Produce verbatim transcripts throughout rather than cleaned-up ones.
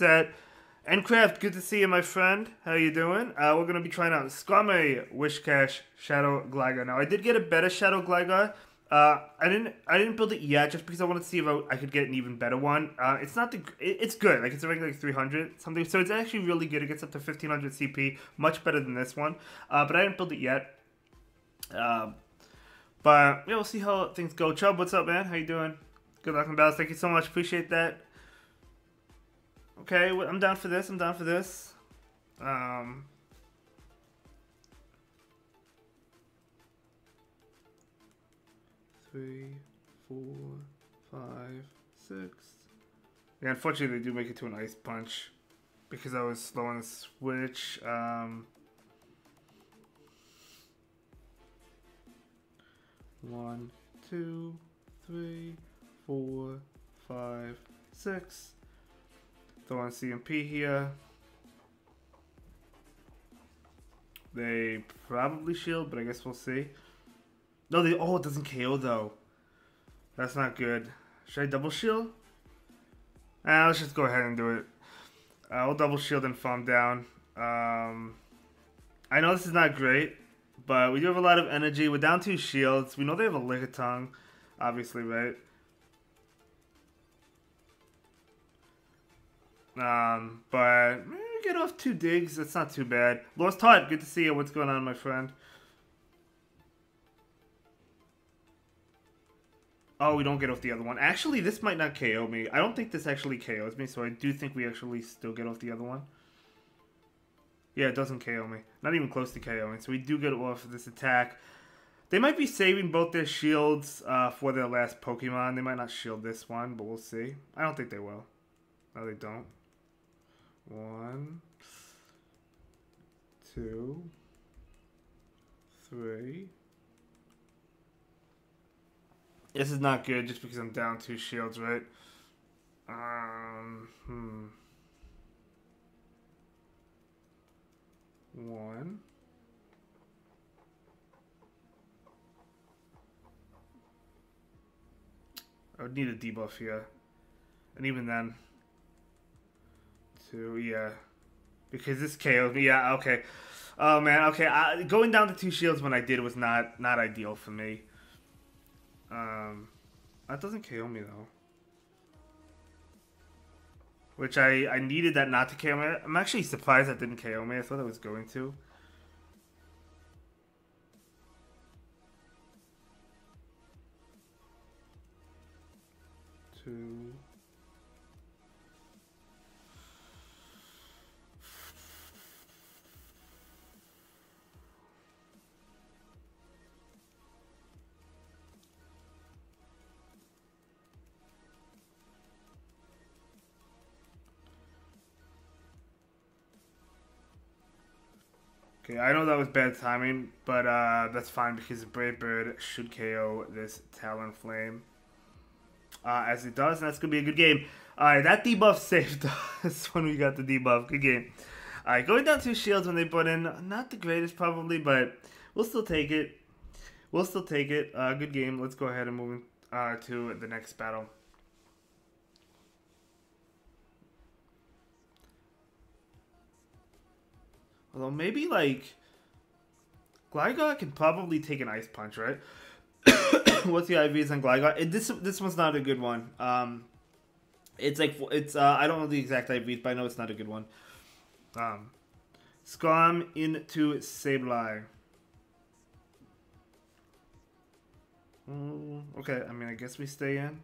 set. Endcraft, good to see you, my friend. How you doing? Uh, we're going to be trying out Skarmory, Whiscash, Shadow Gligar. Now, I did get a better Shadow Gligar. Uh, I didn't I didn't build it yet just because I wanted to see if I, I could get an even better one. Uh, it's not the it, it's good. Like, it's around like three hundred something. So it's actually really good. It gets up to fifteen hundred C P, much better than this one. Uh, but I didn't build it yet. Uh, but yeah, we'll see how things go. Chubb, what's up, man? How you doing? Good luck and battles. Thank you so much. Appreciate that. Okay, well, I'm down for this. I'm down for this. Um Three, four, five, six. Yeah, unfortunately, they do make it to an ice punch because I was slow on the switch. Um, one, two, three, four, five, six. Throw on C M P here. They probably shield, but I guess we'll see. No, they, oh, it doesn't K O though. That's not good. Should I double shield? Ah, let's just go ahead and do it. Uh, we'll double shield and farm down. Um, I know this is not great, but we do have a lot of energy. We're down two shields. We know they have a Lickitung, obviously, right? Um, but eh, get off two digs. That's not too bad. Lost Todd, good to see you. What's going on, my friend? Oh, we don't get off the other one. Actually, this might not K O me. I don't think this actually K Os me, so I do think we actually still get off the other one. Yeah, it doesn't K O me. Not even close to KOing, so we do get off this attack. They might be saving both their shields uh, for their last Pokemon. They might not shield this one, but we'll see. I don't think they will. No, they don't. One. Two. Three. This is not good just because I'm down two shields, right? Um, hmm. One. I would need a debuff here. And even then. Two, yeah. Because this K O'd me. Yeah, okay. Oh, man, okay. I, going down to two shields when I did was not, not ideal for me. Um, that doesn't K O me though, which I, I needed that not to K O me. I'm actually surprised that didn't K O me. I thought it was going to. Two. Okay, I know that was bad timing, but uh, that's fine because Brave Bird should K O this Talonflame. Uh, as it does, and that's going to be a good game. Alright, that debuff saved us when we got the debuff. Good game. Alright, going down two shields when they put in. Not the greatest probably, but we'll still take it. We'll still take it. Uh, good game. Let's go ahead and move uh, to the next battle. Although maybe like Gligar can probably take an ice punch, right? What's the I Vs on Gligar? It, this this one's not a good one. Um, it's like it's uh, I don't know the exact I Vs, but I know it's not a good one. Um, Scum into Sableye. Mm, okay, I mean I guess we stay in.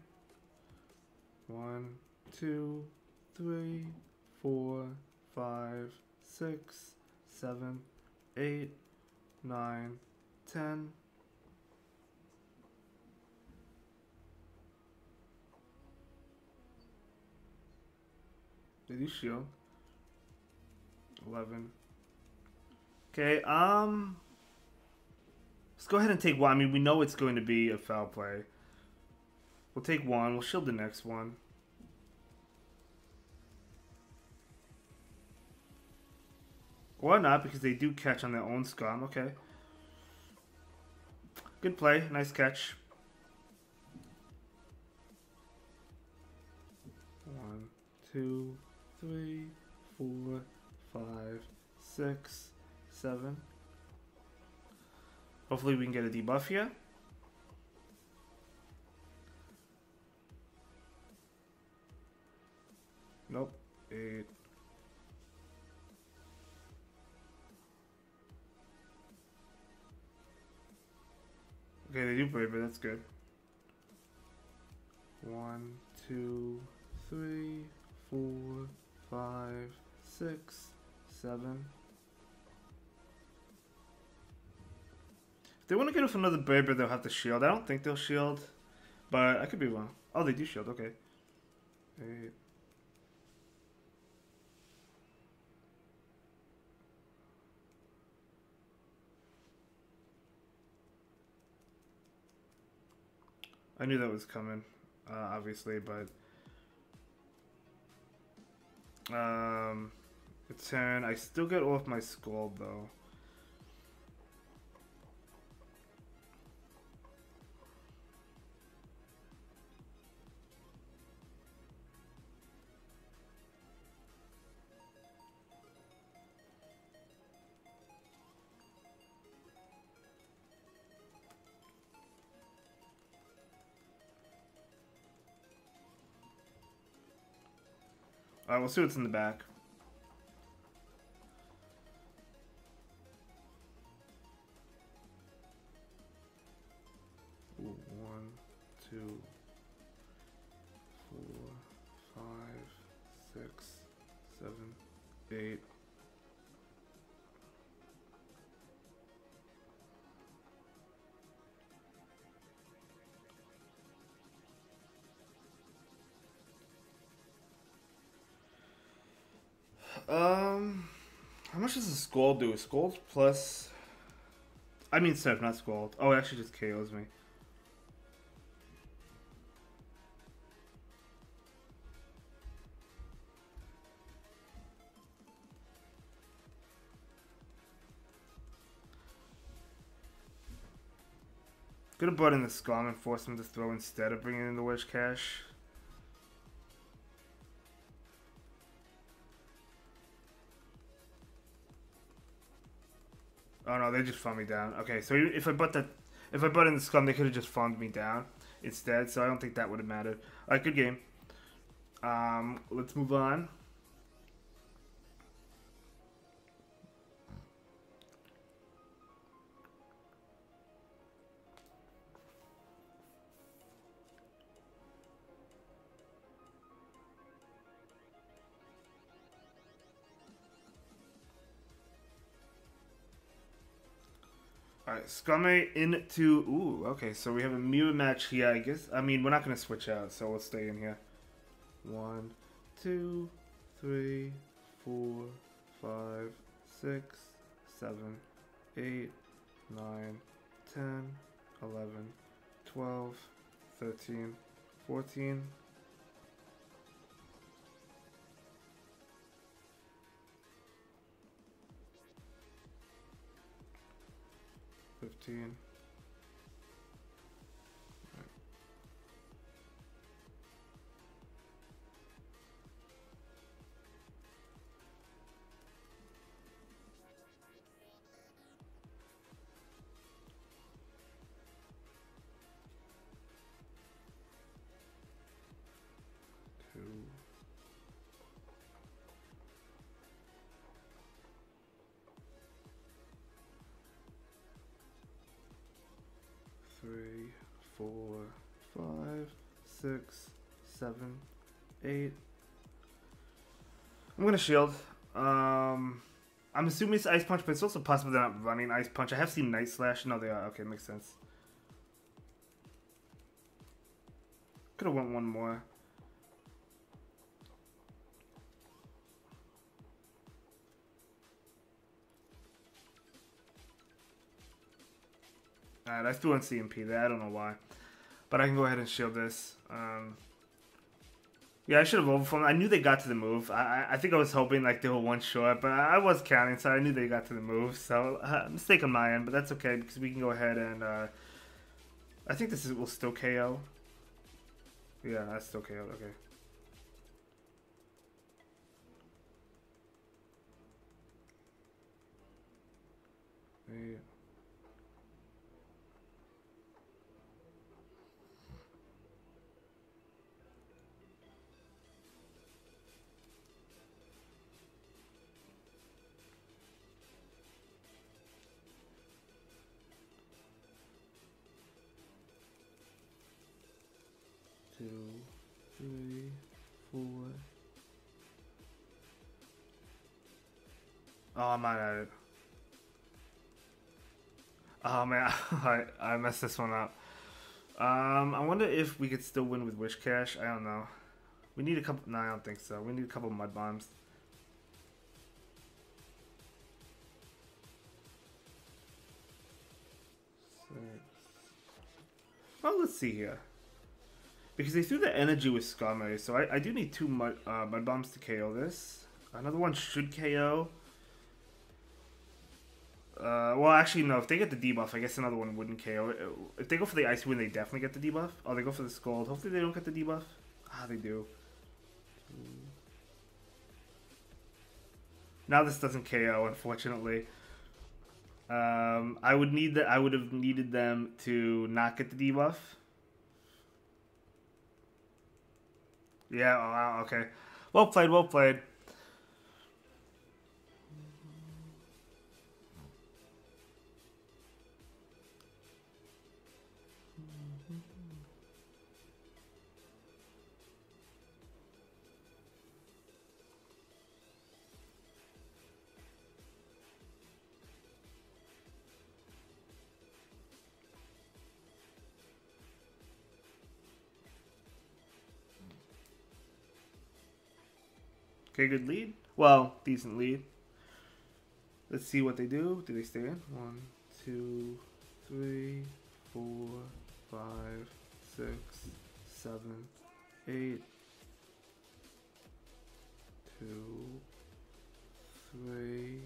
One, two, three, four, five, six. Seven, eight, nine, ten. Did you shield? Eleven. Okay, um let's go ahead and take one. I mean we know it's going to be a foul play. We'll take one, we'll shield the next one. Or not, because they do catch on their own Scum. Okay. Good play. Nice catch. One, two, three, four, five, six, seven. Hopefully we can get a debuff here. Nope. Eight. Okay, they do play, but that's good. One, two, three, four, five, six, seven. If they want to get off another Berber, they'll have to shield. I don't think they'll shield, but I could be wrong. Oh, they do shield, okay. Eight. I knew that was coming, uh, obviously, but um, a turn. I still get off my Scald though. Alright, we'll see what's in the back. Ooh, one, two, four, five, six, seven, eight. Um, how much does a Scald do? A Scald plus... I mean Surf, not Scald. Oh, it actually just K Os me. Could have brought in the Scum and forced him to throw instead of bringing in the Whiscash. Oh no, they just farmed me down. Okay, so if I butt that, if I butt in the Scum, they could have just farmed me down instead. So I don't think that would have mattered. All right, good game. Um, let's move on. Alright, Scummer into... Ooh, okay, so we have a mirror match here, I guess. I mean, we're not going to switch out, so we'll stay in here. One, two, three, four, five, six, seven, eight, nine, ten, eleven, twelve, thirteen, fourteen... fifteen. Three, four, five, six, seven, eight. I'm gonna shield. Um, I'm assuming it's Ice Punch, but it's also possible they're not running Ice Punch. I have seen Night Slash. No, they are. Okay, makes sense. Could have went one more. Alright, I threw on C M P there, I don't know why. But I can go ahead and shield this. Um, yeah, I should have overformed. I knew they got to the move. I, I think I was hoping like they were one short, but I was counting, so I knew they got to the move. So, uh, mistake on my end, but that's okay, because we can go ahead and... Uh, I think this is, will still K O. Yeah, that's still K O'd, okay. Oh, I'm out. Oh man, I, I messed this one up. Um, I wonder if we could still win with Whiscash. I don't know. We need a couple. No, I don't think so. We need a couple Mud Bombs. Well, let's see here. Because they threw the energy with Skarmory, so I, I do need two mud, uh, mud Bombs to K O this. Another one should K O. Uh, well, actually, no. If they get the debuff, I guess another one wouldn't K O. If they go for the Ice Wind, they definitely get the debuff. Oh, they go for the Scald. Hopefully they don't get the debuff. Ah, they do. Now this doesn't K O, unfortunately. Um, I would need that. I would have needed them to not get the debuff. Yeah, oh, wow, okay. Well played, well played. Okay, good lead. Well, decent lead. Let's see what they do. Do they stay in? One, two, three, four, five, six, seven, eight, two, three.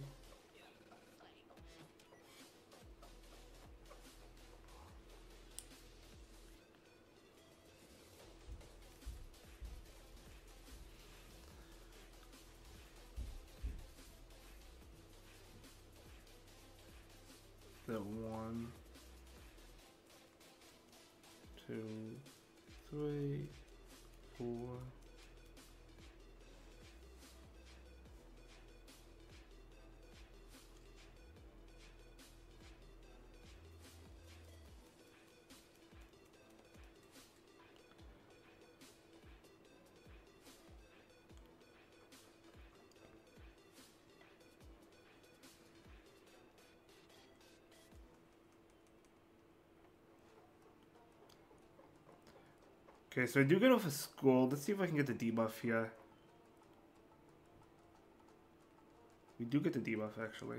One, two, three, four. Okay, so I do get off of school. Let's see if I can get the debuff here. We do get the debuff, actually.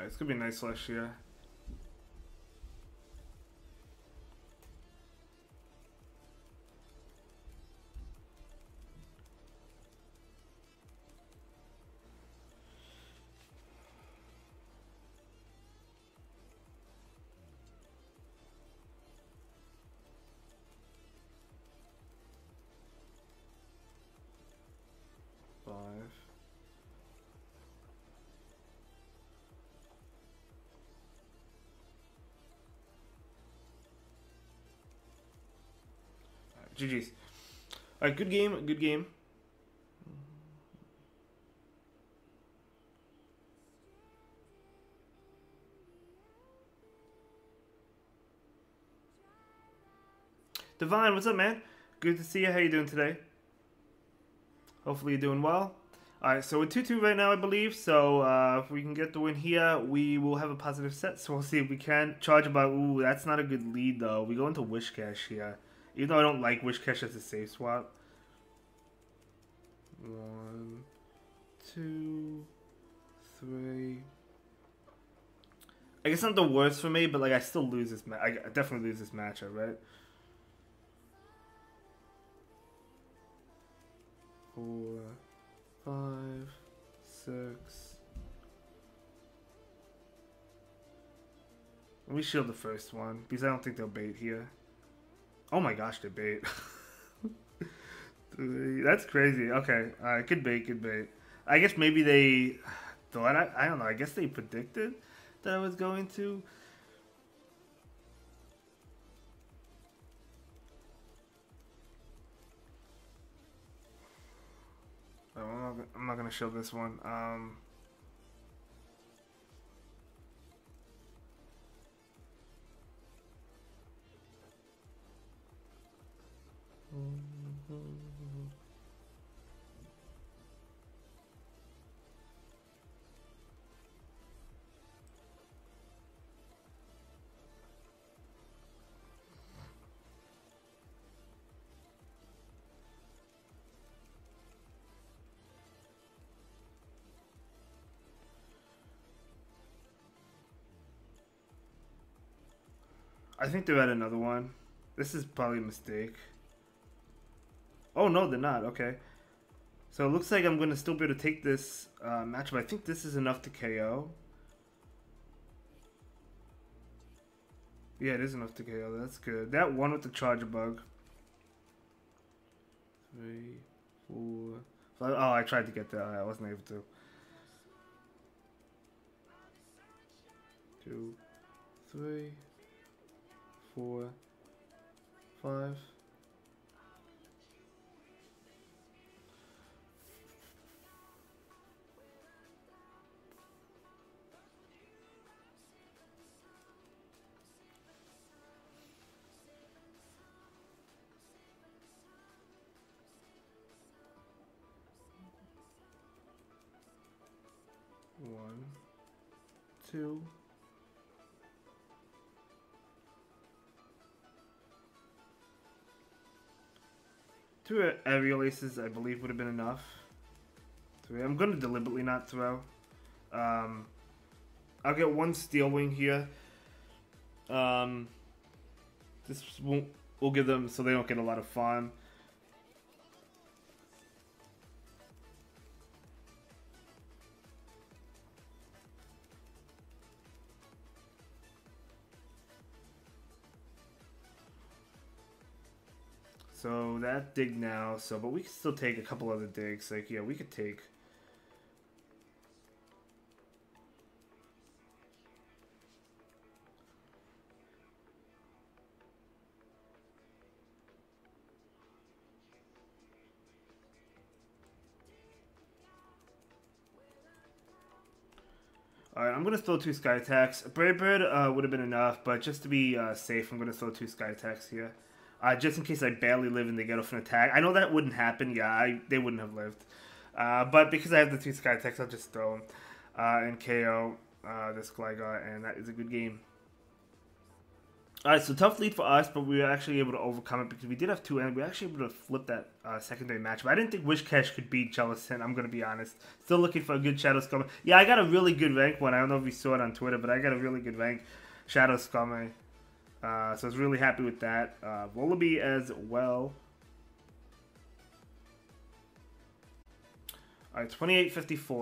It's gonna be a nice slash here. G G's. Alright, good game, good game. Divine, what's up, man? Good to see you. How you doing today? Hopefully you're doing well. Alright, so we're two two right now, I believe. So uh, if we can get the win here, we will have a positive set. So we'll see if we can. Charjabug, ooh, that's not a good lead, though. We go into Whiscash here. Even though I don't like Whiscash as a safe swap. One, two, three. I guess not the worst for me, but like I still lose this match. I definitely lose this matchup, right? Four, five, six. Let me shield the first one because I don't think they'll bait here. Oh my gosh, debate. That's crazy. Okay, uh, could be, could be. I guess maybe they thought, I, I don't know, I guess they predicted that I was going to. Oh, I'm not, I'm not going to show this one. Um... I think they're at another one. This is probably a mistake. Oh no, they're not. Okay. So it looks like I'm going to still be able to take this uh, matchup. I think this is enough to K O. Yeah, it is enough to K O. That's good. That one with the Charjabug. Three, four, five. Oh, I tried to get that. I wasn't able to. Two, three, four, five. One, two, two aerial aces, I believe, would have been enough. Three. I'm going to deliberately not throw. Um, I'll get one Steel Wing here. Um, this won't, we'll give them so they don't get a lot of farm. So that dig now, so but we can still take a couple other digs. Like, yeah, we could take. Alright, I'm going to throw two Sky Attacks. Brave Bird uh, would have been enough, but just to be uh, safe, I'm going to throw two Sky Attacks here. Uh, just in case I barely live and they get off an attack. I know that wouldn't happen. Yeah, I, they wouldn't have lived. Uh, but because I have the two Sky Attacks, I'll just throw them uh, and K O uh, this Gligar, and that is a good game. Alright, so tough lead for us, but we were actually able to overcome it because we did have two, and we were actually able to flip that uh, secondary matchup. I didn't think Whiscash could beat Jellicent, I'm going to be honest. Still looking for a good Shadow Scummer. Yeah, I got a really good rank one. I don't know if you saw it on Twitter, but I got a really good rank Shadow Scummer. Uh, so I was really happy with that. Uh, Volibee as well. Alright, twenty-eight fifty-four.